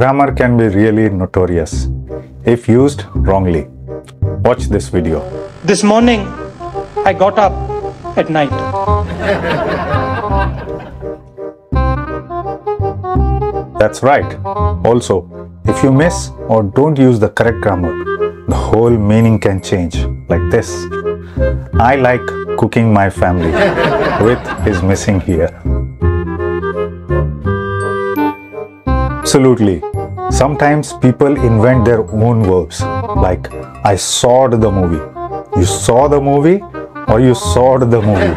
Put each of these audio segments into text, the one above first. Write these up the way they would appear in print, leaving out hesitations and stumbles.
Grammar can be really notorious if used wrongly. Watch this video. This morning, I got up at night. That's right. Also, if you miss or don't use the correct grammar, the whole meaning can change like this. I like cooking my family with is missing here. Absolutely. Sometimes people invent their own verbs like I sawed the movie. You saw the movie or you sawed the movie.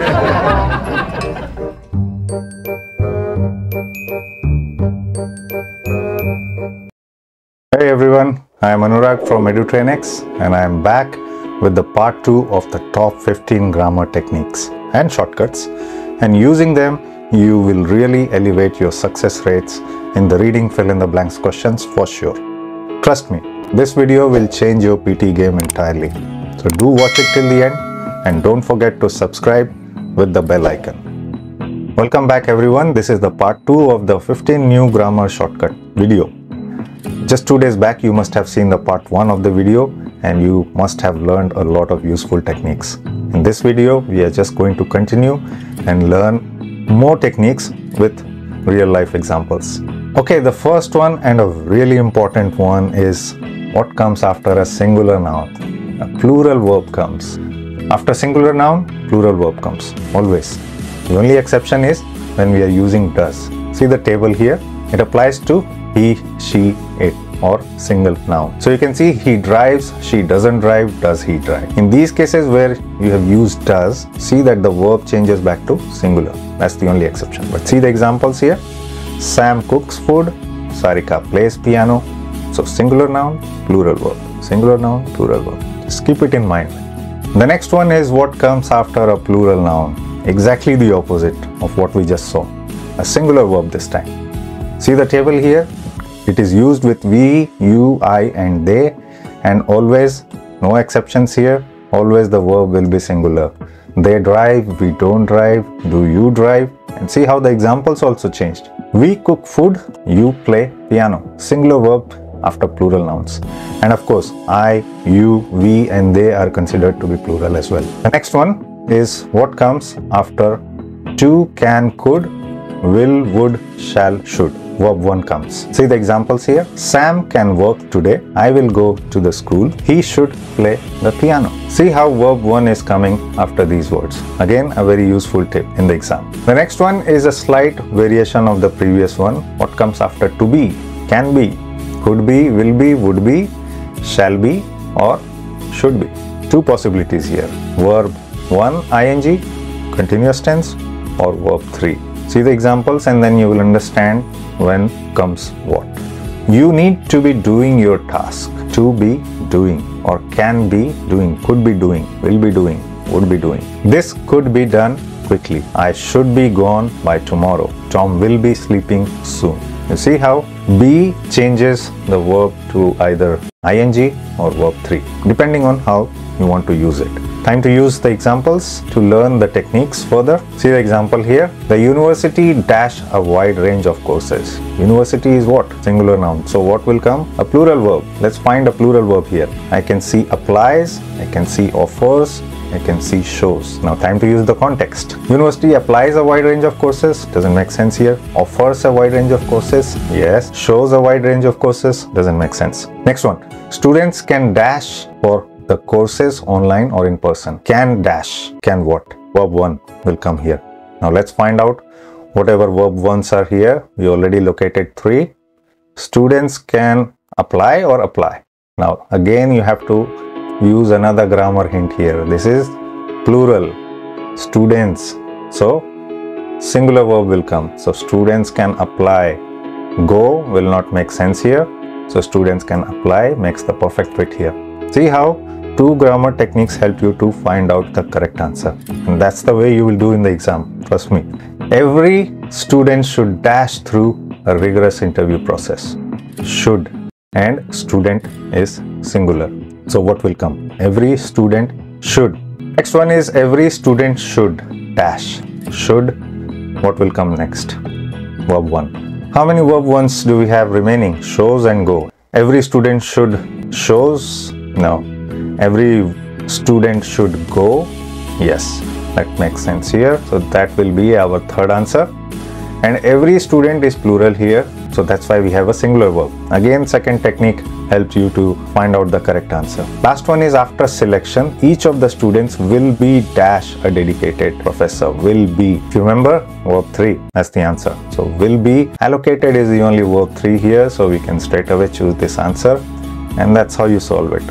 Hey everyone, I am Anurag from Edutrainex and I am back with the part 2 of the top 15 grammar techniques and shortcuts, and using them you will really elevate your success rates in the reading fill-in-the-blanks questions for sure. Trust me, this video will change your PT game entirely. So do watch it till the end and don't forget to subscribe with the bell icon. Welcome back everyone. This is the part 2 of the 15 new grammar shortcut video. Just 2 days back you must have seen the part 1 of the video and you must have learned a lot of useful techniques. In this video we are just going to continue and learn more techniques with real life examples. Okay, the first one and a really important one is what comes after a singular noun. A plural verb comes. After singular noun, plural verb comes, always. The only exception is when we are using does. See the table here? It applies to he, she, it or single noun. So you can see he drives, she doesn't drive, does he drive. In these cases where you have used does, see that the verb changes back to singular. That's the only exception. But see the examples here. Sam cooks food, Sarika plays piano. So singular noun, plural verb. Singular noun, plural verb. Just keep it in mind. The next one is what comes after a plural noun. Exactly the opposite of what we just saw. A singular verb this time. See the table here. It is used with we, you, I and they, and always, no exceptions here, always the verb will be singular. They drive, we don't drive, do you drive, and see how the examples also changed. We cook food, you play piano, singular verb after plural nouns. And of course, I, you, we and they are considered to be plural as well. The next one is what comes after to, can, could, will, would, shall, should. Verb 1 comes. See the examples here. Sam can work today. I will go to the school. He should play the piano. See how verb 1 is coming after these words. Again, a very useful tip in the exam. The next one is a slight variation of the previous one. What comes after to be, can be, could be, will be, would be, shall be or should be. Two possibilities here. Verb 1 ing, continuous tense, or verb 3. See the examples and then you will understand when comes what. You need to be doing your task. To be doing or can be doing, could be doing, will be doing, would be doing. This could be done quickly. I should be gone by tomorrow. Tom will be sleeping soon. You see how be changes the verb to either ing or verb 3 depending on how you want to use it. Time to use the examples to learn the techniques further. See the example here. The university dash a wide range of courses. University is what? Singular noun. So what will come? A plural verb. Let's find a plural verb here. I can see applies, I can see offers, I can see shows. Now time to use the context. University applies a wide range of courses. Doesn't make sense here. Offers a wide range of courses. Yes. Shows a wide range of courses. Doesn't make sense. Next one. Students can dash or the courses online or in person. Can dash, can what? Verb 1 will come here. Now let's find out whatever verb 1s are here. We already located 3. Students can apply or apply. Now again you have to use another grammar hint here. This is plural, students. So singular verb will come. So students can apply. Go will not make sense here. So students can apply makes the perfect fit here. See how two grammar techniques help you to find out the correct answer, and that's the way you will do in the exam, trust me. Every student should dash through a rigorous interview process. Should and student is singular. So what will come? Every student should. Next one is every student should dash. Should, what will come next? Verb 1. How many verb ones do we have remaining? Shows and go. Every student should shows? No. Every student should go? Yes. That makes sense here. So that will be our third answer. And every student is plural here. So that's why we have a singular verb. Again, second technique helps you to find out the correct answer. Last one is after selection. Each of the students will be dash a dedicated professor. Will be. If you remember, verb 3. That's the answer. So will be. Allocated is the only verb 3 here. So we can straight away choose this answer. And that's how you solve it.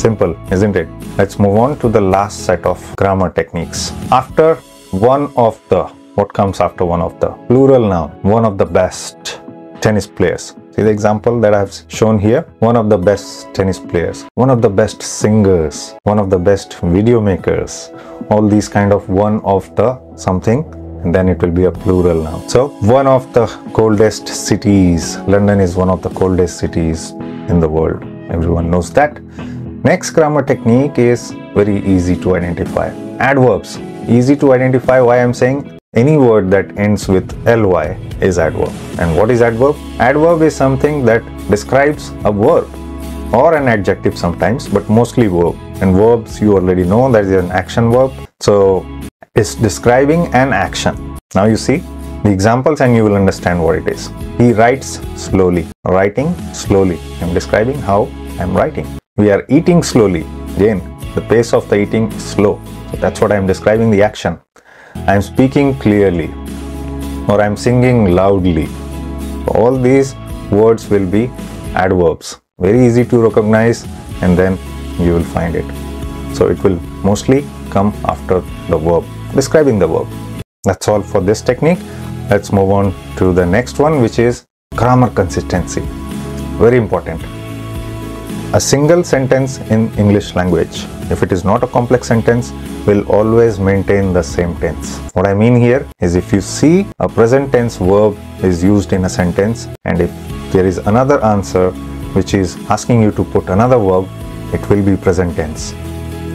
Simple, isn't it? Let's move on to the last set of grammar techniques. After one of the. What comes after one of the? Plural noun. One of the best tennis players. See the example that I've shown here? One of the best tennis players, one of the best singers, one of the best video makers, all these kind of one of the something, and then it will be a plural noun. So one of the coldest cities. London is one of the coldest cities in the world. Everyone knows that. Next grammar technique is very easy to identify. Adverbs. Easy to identify. Why I'm saying? Any word that ends with ly is adverb. And what is adverb? Adverb is something that describes a verb or an adjective sometimes, but mostly verb. And verbs, you already know that is an action verb. So it's describing an action. Now you see the examples and you will understand what it is. He writes slowly. Writing slowly. I'm describing how I'm writing. We are eating slowly. Again, the pace of the eating is slow. So that's what I'm describing, the action. I am speaking clearly, or I am singing loudly. All these words will be adverbs. Very easy to recognize, and then you will find it. So it will mostly come after the verb, describing the verb. That's all for this technique. Let's move on to the next one, which is grammar consistency. Very important. A single sentence in English language, if it is not a complex sentence, will always maintain the same tense. What I mean here is, if you see a present tense verb is used in a sentence, and if there is another answer which is asking you to put another verb, it will be present tense.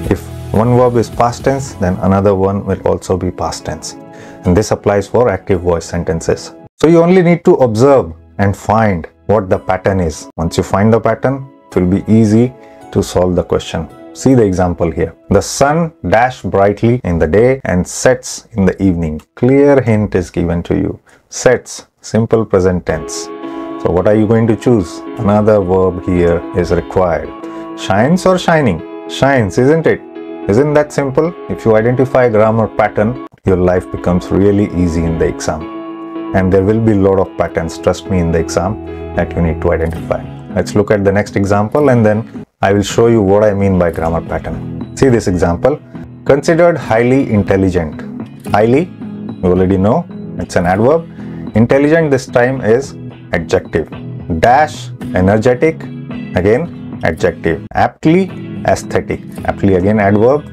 If one verb is past tense, then another one will also be past tense. And this applies for active voice sentences. So you only need to observe and find what the pattern is. Once you find the pattern, it will be easy to solve the question. See the example here. The sun dash brightly in the day and sets in the evening. Clear hint is given to you. Sets, simple present tense. So what are you going to choose? Another verb here is required. Shines or shining? Shines, isn't it? Isn't that simple? If you identify grammar pattern, your life becomes really easy in the exam. And there will be a lot of patterns, trust me, in the exam that you need to identify. Let's look at the next example and then I will show you what I mean by grammar pattern. See this example. Considered highly intelligent. Highly, you already know, it's an adverb. Intelligent this time is adjective. Dash, energetic, again adjective. Aptly, aesthetic. Aptly again adverb,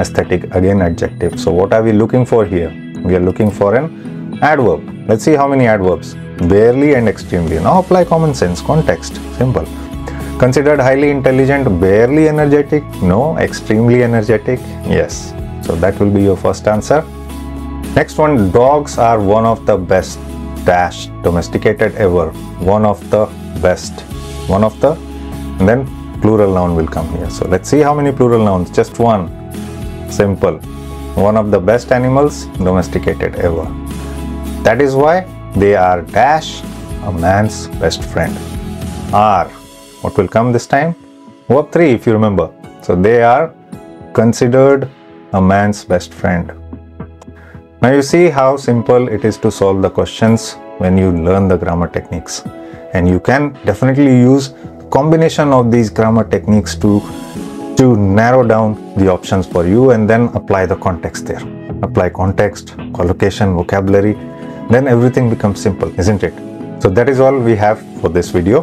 aesthetic again adjective. So what are we looking for here? We are looking for an adverb. Let's see how many adverbs. Barely and extremely. Now apply common sense, context, simple. Considered highly intelligent, barely energetic, no, extremely energetic, yes. So that will be your first answer. Next one, dogs are one of the best dash domesticated ever. One of the best, one of the, and then plural noun will come here. So let's see how many plural nouns, just one, simple. One of the best animals domesticated ever. That is why they are dash a man's best friend. Are, what will come this time? Verb 3 if you remember. So they are considered a man's best friend. Now you see how simple it is to solve the questions when you learn the grammar techniques. And you can definitely use combination of these grammar techniques to narrow down the options for you and then apply the context there. Apply context, collocation, vocabulary. Then everything becomes simple, isn't it? So that is all we have for this video.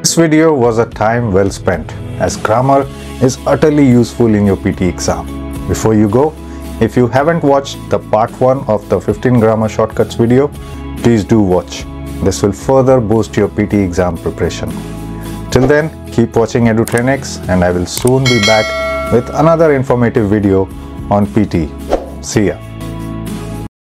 This video was a time well spent, as grammar is utterly useful in your PTE exam. Before you go, if you haven't watched the part 1 of the 15 grammar shortcuts video, please do watch. This will further boost your PTE exam preparation. Till then, keep watching Edutrainex and I will soon be back with another informative video on PTE. See ya.